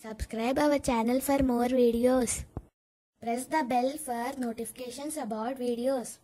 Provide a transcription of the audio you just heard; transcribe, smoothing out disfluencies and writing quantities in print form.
Subscribe our channel for more videos. Press the bell for notifications about videos.